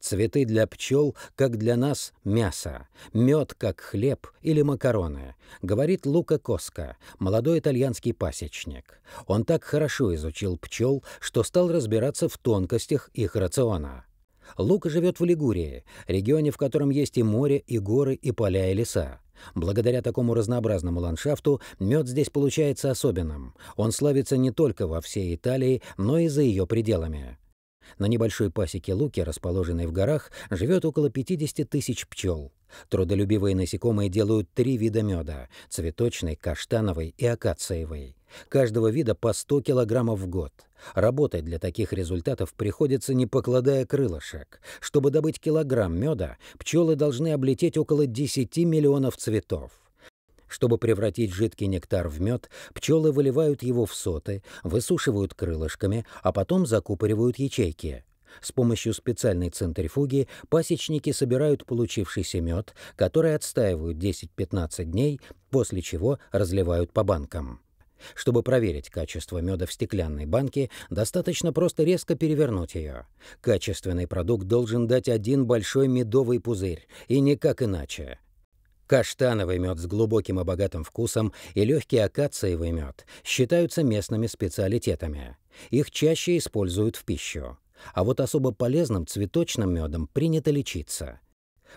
Цветы для пчел, как для нас мясо, мед, как хлеб или макароны, говорит Лука Коско, молодой итальянский пасечник. Он так хорошо изучил пчел, что стал разбираться в тонкостях их рациона. Лука живет в Лигурии, регионе, в котором есть и море, и горы, и поля, и леса. Благодаря такому разнообразному ландшафту мед здесь получается особенным. Он славится не только во всей Италии, но и за ее пределами. На небольшой пасеке Луки, расположенной в горах, живет около 50 тысяч пчел. Трудолюбивые насекомые делают 3 вида меда – цветочный, каштановый и акациевый. Каждого вида по 100 килограммов в год. Работать для таких результатов приходится, не покладая крылышек. Чтобы добыть килограмм меда, пчелы должны облететь около 10 миллионов цветов. Чтобы превратить жидкий нектар в мед, пчелы выливают его в соты, высушивают крылышками, а потом закупоривают ячейки. С помощью специальной центрифуги пасечники собирают получившийся мед, который отстаивают 10-15 дней, после чего разливают по банкам. Чтобы проверить качество меда в стеклянной банке, достаточно просто резко перевернуть ее. Качественный продукт должен дать один большой медовый пузырь, и никак иначе. Каштановый мед с глубоким и богатым вкусом и легкий акациевый мед считаются местными специалитетами. Их чаще используют в пищу. А вот особо полезным цветочным медом принято лечиться.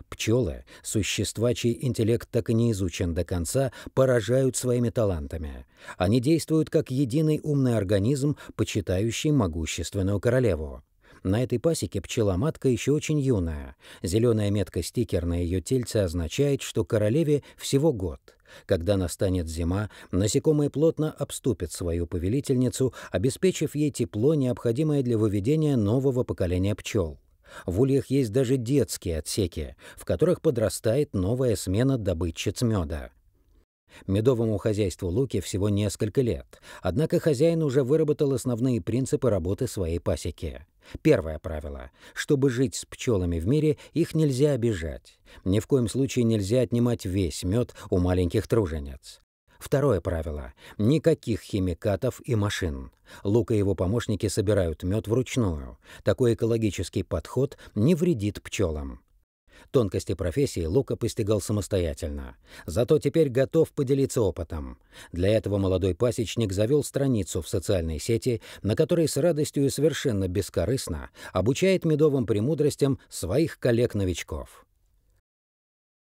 Пчелы, существа, чей интеллект так и не изучен до конца, поражают своими талантами. Они действуют как единый умный организм, почитающий могущественную королеву. На этой пасеке пчела-матка еще очень юная. Зеленая метка-стикер на ее тельце означает, что королеве всего год. Когда настанет зима, насекомые плотно обступят свою повелительницу, обеспечив ей тепло, необходимое для выведения нового поколения пчел. В ульях есть даже детские отсеки, в которых подрастает новая смена добытчиц меда. Медовому хозяйству Луки всего несколько лет, однако хозяин уже выработал основные принципы работы своей пасеки. Первое правило. Чтобы жить с пчелами в мире, их нельзя обижать. Ни в коем случае нельзя отнимать весь мед у маленьких тружениц. Второе правило. Никаких химикатов и машин. Лука и его помощники собирают мед вручную. Такой экологический подход не вредит пчелам. Тонкости профессии Лука постигал самостоятельно. Зато теперь готов поделиться опытом. Для этого молодой пасечник завел страницу в социальной сети, на которой с радостью и совершенно бескорыстно обучает медовым премудростям своих коллег-новичков.